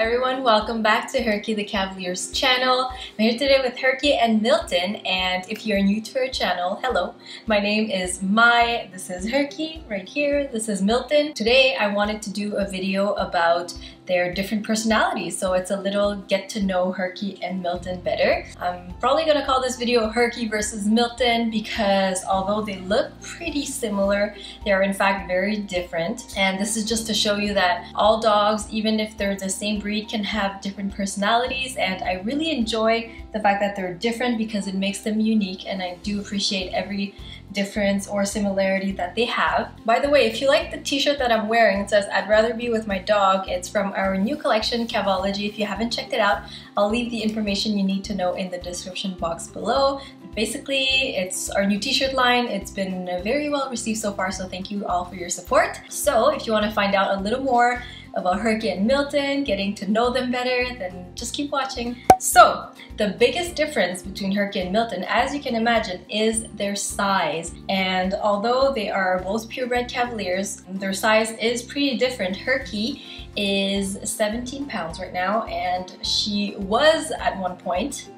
everyone, welcome back to Herky the Cavalier's channel. I'm here today with Herky and Milton, and if you're new to our channel, hello. My name is Mai, this is Herky right here, this is Milton. Today I wanted to do a video about their different personalities, so it's a little get to know Herky and Milton better. I'm probably gonna call this video Herky versus Milton because although they look pretty similar, they are in fact very different. And this is just to show you that all dogs, even if they're the same breed, can have different personalities, and I really enjoy the fact that they're different because it makes them unique, and I do appreciate every difference or similarity that they have. By the way, if you like the t-shirt that I'm wearing, it says "I'd rather be with my dog." It's from our new collection, Cavology. If you haven't checked it out, I'll leave the information you need to know in the description box below. Basically, it's our new t-shirt line. It's been very well received so far, so thank you all for your support. So if you want to find out a little more about Herky and Milton, getting to know them better, then just keep watching. So the biggest difference between Herky and Milton, as you can imagine, is their size. And although they are both purebred Cavaliers, their size is pretty different. Herky is 17 pounds right now, and she was at one point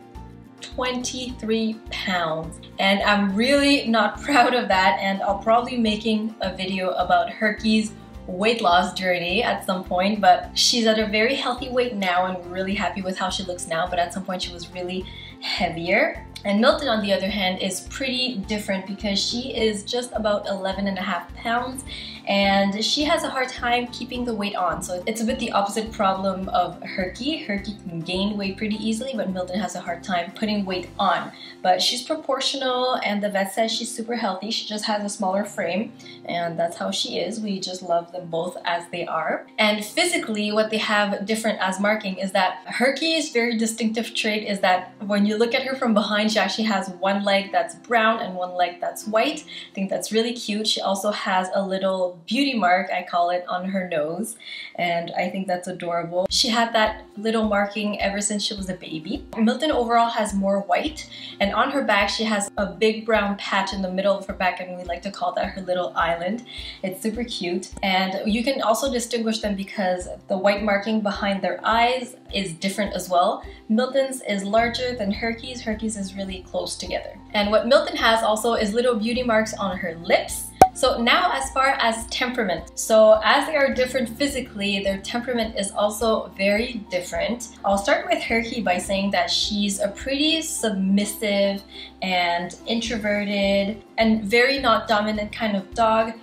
23 pounds, and I'm really not proud of that, and I'll probably be making a video about Herky's weight loss journey at some point. But she's at a very healthy weight now, and we're really happy with how she looks now, but at some point she was really heavier. And Milton, on the other hand, is pretty different because she is just about 11.5 pounds, and she has a hard time keeping the weight on. So it's a bit the opposite problem of Herky. Herky can gain weight pretty easily, but Milton has a hard time putting weight on. But she's proportional, and the vet says she's super healthy. She just has a smaller frame, and that's how she is. We just love them both as they are. And physically, what they have different as marking is that Herky's very distinctive trait is that when you look at her from behind, she actually has one leg that's brown and one leg that's white. I think that's really cute. She also has a little beauty mark, I call it, on her nose, and I think that's adorable. She had that little marking ever since she was a baby. Milton overall has more white, and on her back she has a big brown patch in the middle of her back, and we like to call that her little island. It's super cute, and you can also distinguish them because the white marking behind their eyes is different as well. Milton's is larger than Herky's. Herky's is really close together. And what Milton has also is little beauty marks on her lips. So now, as far as temperament. So as they are different physically, their temperament is also very different. I'll start with Herky by saying that she's a pretty submissive and introverted and very not dominant kind of dog.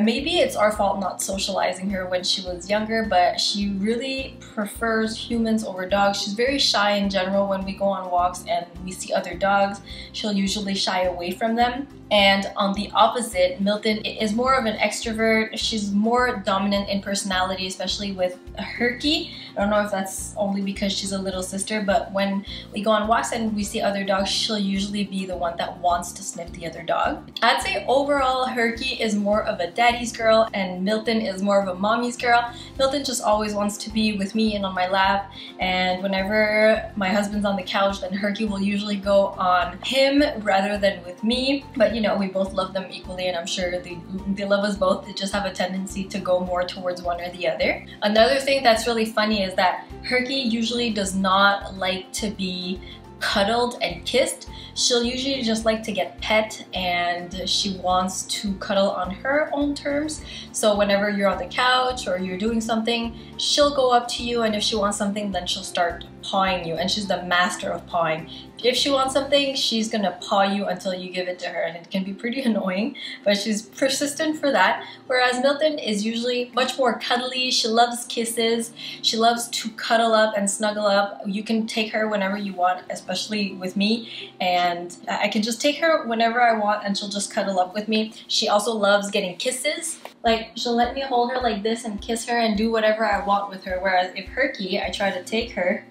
Maybe it's our fault not socializing her when she was younger, but she really prefers humans over dogs. She's very shy in general. When we go on walks and we see other dogs, she'll usually shy away from them. And on the opposite, Milton is more of an extrovert. She's more dominant in personality, especially with Herky. I don't know if that's only because she's a little sister, but when we go on walks and we see other dogs, she'll usually be the one that wants to sniff the other dog. I'd say overall, Herky is more of a daddy's girl, and Milton is more of a mommy's girl. Milton just always wants to be with me and on my lap, and whenever my husband's on the couch, then Herky will usually go on him rather than with me. But you know, we both love them equally, and I'm sure they love us both. They just have a tendency to go more towards one or the other. Another thing that's really funny is that Herky usually does not like to be cuddled and kissed. She'll usually just like to get pet, and she wants to cuddle on her own terms. So whenever you're on the couch or you're doing something, she'll go up to you, and if she wants something, then she'll start pawing you, and she's the master of pawing. If she wants something, she's gonna paw you until you give it to her, and it can be pretty annoying, but she's persistent for that. Whereas Milton is usually much more cuddly. She loves kisses. She loves to cuddle up and snuggle up. You can take her whenever you want, especially with me, and I can just take her whenever I want, and she'll just cuddle up with me. She also loves getting kisses. Like, she'll let me hold her like this and kiss her and do whatever I want with her. Whereas if Herky, I try to take her,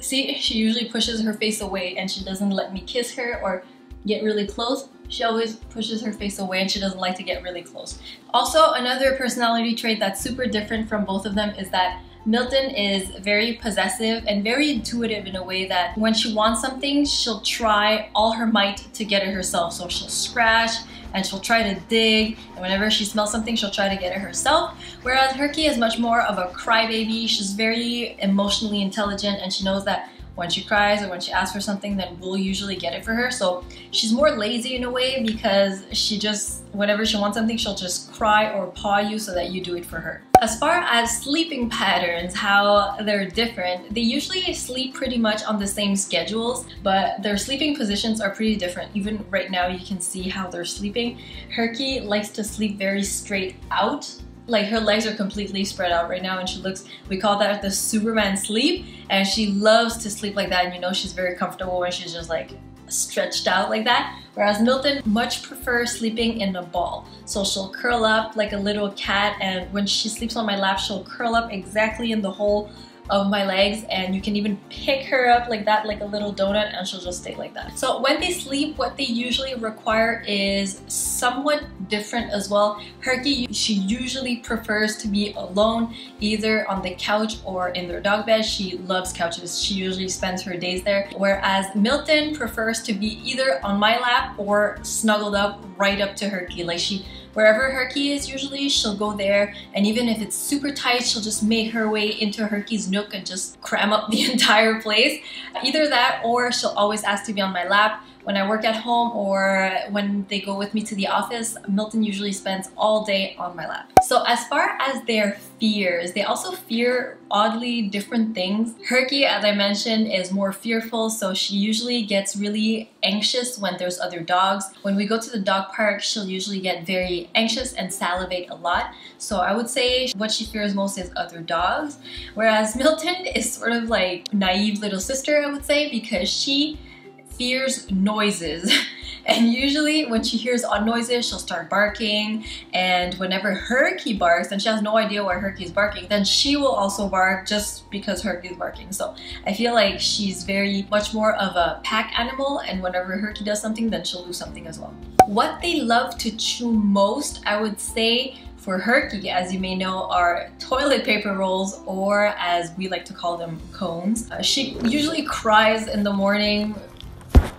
see, she usually pushes her face away, and she doesn't let me kiss her or get really close. She always pushes her face away, and she doesn't like to get really close. Also, another personality trait that's super different from both of them is that Milton is very possessive and very intuitive in a way that when she wants something, she'll try all her might to get it herself. So she'll scratch and she'll try to dig, and whenever she smells something, she'll try to get it herself. Whereas Herky is much more of a crybaby. She's very emotionally intelligent, and she knows that when she cries or when she asks for something, then we'll usually get it for her. So she's more lazy in a way, because she just, whenever she wants something, she'll just cry or paw you so that you do it for her. As far as sleeping patterns, how they're different, they usually sleep pretty much on the same schedules, but their sleeping positions are pretty different. Even right now, you can see how they're sleeping. Herky likes to sleep very straight out. Like, her legs are completely spread out right now, and she looks, we call that the Superman sleep, and she loves to sleep like that, and you know she's very comfortable when she's just like stretched out like that. Whereas Milton much prefers sleeping in a ball. So she'll curl up like a little cat, and when she sleeps on my lap, she'll curl up exactly in the hole of my legs, and you can even pick her up like that, like a little donut, and she'll just stay like that. So when they sleep, what they usually require is somewhat different as well. Herky, she usually prefers to be alone, either on the couch or in their dog bed. She loves couches. She usually spends her days there. Whereas Milton prefers to be either on my lap or snuggled up right up to Herky. Like, she, wherever Herky is usually, she'll go there, and even if it's super tight, she'll just make her way into Herky's nook and just cram up the entire place. Either that, or she'll always ask to be on my lap. When I work at home or when they go with me to the office, Milton usually spends all day on my lap. So as far as their fears, they also fear oddly different things. Herky, as I mentioned, is more fearful, so she usually gets really anxious when there's other dogs. When we go to the dog park, she'll usually get very anxious and salivate a lot. So I would say what she fears most is other dogs. Whereas Milton is sort of like naive little sister, I would say, because she fears noises. And usually when she hears odd noises, she'll start barking, and whenever Herky barks, and she has no idea why Herky is barking, then she will also bark just because Herky is barking. So I feel like she's very much more of a pack animal, and whenever Herky does something, then she'll do something as well. What they love to chew most, I would say, for Herky, as you may know, are toilet paper rolls, or as we like to call them, cones. She usually cries in the morning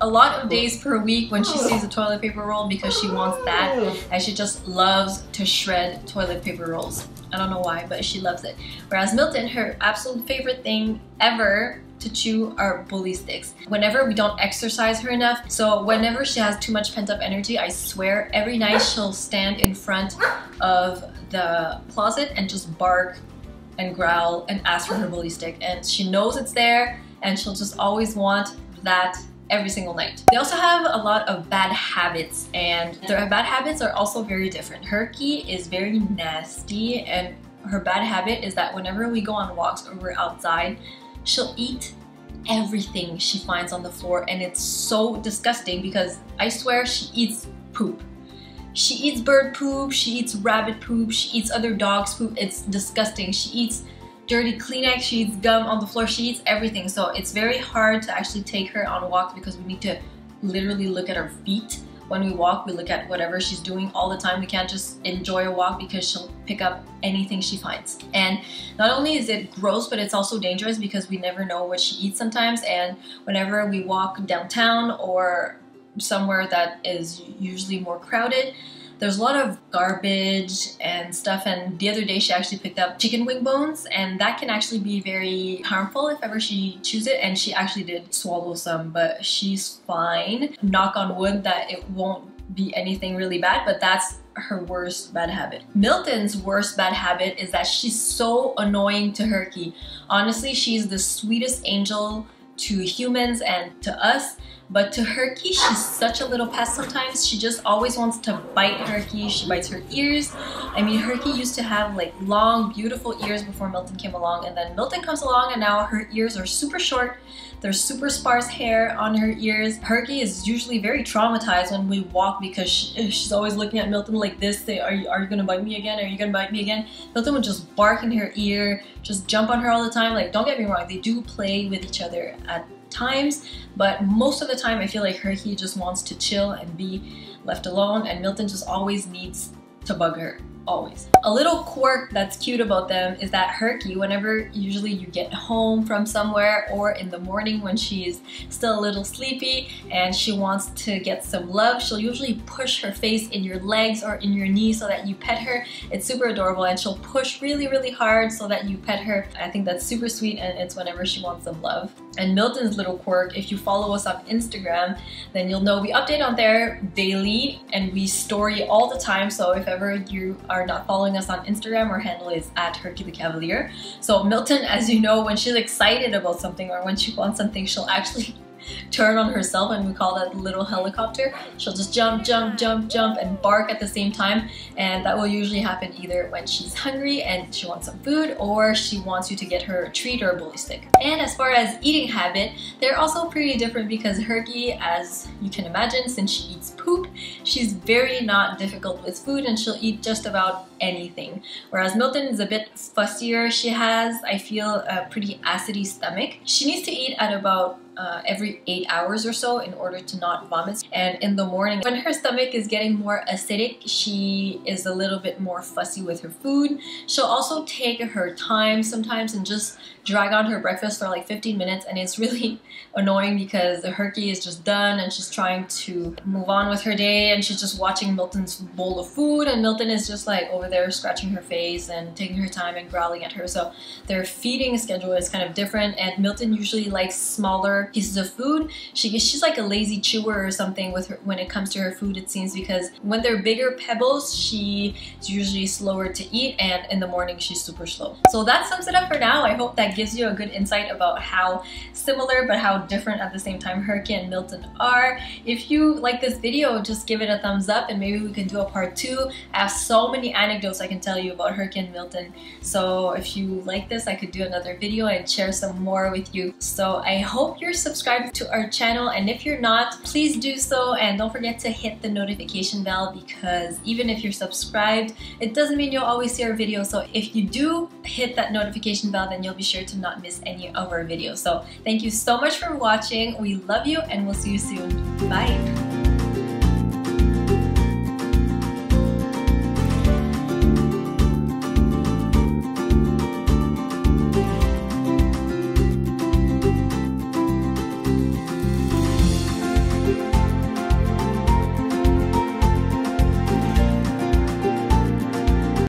a lot of days per week when she sees a toilet paper roll, because she wants that, and she just loves to shred toilet paper rolls. I don't know why, but she loves it. Whereas Milton, her absolute favorite thing ever to chew are bully sticks. Whenever we don't exercise her enough, so whenever she has too much pent-up energy, I swear every night she'll stand in front of the closet and just bark and growl and ask for her bully stick, and she knows it's there, and she'll just always want that every single night. They also have a lot of bad habits, and their bad habits are also very different. Herky is very nasty, and her bad habit is that whenever we go on walks or we're outside, she'll eat everything she finds on the floor, and it's so disgusting because I swear she eats poop. She eats bird poop, she eats rabbit poop, she eats other dogs' poop. It's disgusting. She eats dirty Kleenex, she eats gum on the floor, she eats everything. So it's very hard to actually take her on walks, because we need to literally look at her feet. When we walk, we look at whatever she's doing all the time. We can't just enjoy a walk, because she'll pick up anything she finds. And not only is it gross, but it's also dangerous, because we never know what she eats sometimes. And whenever we walk downtown or somewhere that is usually more crowded, there's a lot of garbage and stuff, and the other day she actually picked up chicken wing bones, and that can actually be very harmful if ever she chews it, and she actually did swallow some, but she's fine. Knock on wood that it won't be anything really bad, but that's her worst bad habit. Milton's worst bad habit is that she's so annoying to Herky. Honestly, she's the sweetest angel to humans and to us, but to Herky, she's such a little pest sometimes. She just always wants to bite Herky. She bites her ears. I mean, Herky used to have like long, beautiful ears before Milton came along, and then Milton comes along, and now her ears are super short. There's super sparse hair on her ears. Herky is usually very traumatized when we walk, because she's always looking at Milton like this, saying, are you gonna bite me again? Are you gonna bite me again? Milton would just bark in her ear, just jump on her all the time. Like, don't get me wrong, they do play with each other at times, but most of the time I feel like Herky just wants to chill and be left alone, and Milton just always needs to bug her. always. A little quirk that's cute about them is that Herky, whenever usually you get home from somewhere or in the morning when she's still a little sleepy and she wants to get some love, she'll usually push her face in your legs or in your knees so that you pet her. It's super adorable, and she'll push really, really hard so that you pet her. I think that's super sweet, and it's whenever she wants some love. And Milton's little quirk, if you follow us on Instagram, then you'll know we update on there daily and we story all the time. So if ever you are not following us on Instagram, our handle is @HerkyTheCavalier. So Milton, as you know, when she's excited about something or when she wants something, she'll actually turn on herself, and we call that the little helicopter. She'll just jump, jump, jump, jump and bark at the same time, and that will usually happen either when she's hungry and she wants some food, or she wants you to get her a treat or a bully stick. And as far as eating habit, they're also pretty different because Herky, as you can imagine, since she eats poop, she's very not difficult with food and she'll eat just about anything. Whereas Milton is a bit fussier. She has, I feel, a pretty acidy stomach. She needs to eat at about every 8 hours or so in order to not vomit. And in the morning, when her stomach is getting more acidic, she is a little bit more fussy with her food. She'll also take her time sometimes and just drag on her breakfast for like 15 minutes, and it's really annoying because Herky is just done and she's trying to move on with her day, and she's just watching Milton's bowl of food, and Milton is just like over there scratching her face and taking her time and growling at her. So their feeding schedule is kind of different, and Milton usually likes smaller pieces of food. She's like a lazy chewer or something with her when it comes to her food, it seems, because when they're bigger pebbles, she's usually slower to eat, and in the morning she's super slow. So that sums it up for now. I hope that gives you a good insight about how similar but how different at the same time Herky and Milton are. If you like this video, just give it a thumbs up, and maybe we can do a part 2. I have so many anecdotes I can tell you about Herky and Milton. So if you like this, I could do another video and share some more with you. So I hope you're subscribe to our channel, and if you're not, please do so, and don't forget to hit the notification bell, because even if you're subscribed, it doesn't mean you'll always see our videos. So if you do hit that notification bell, then you'll be sure to not miss any of our videos. So thank you so much for watching. We love you, and we'll see you soon. Bye.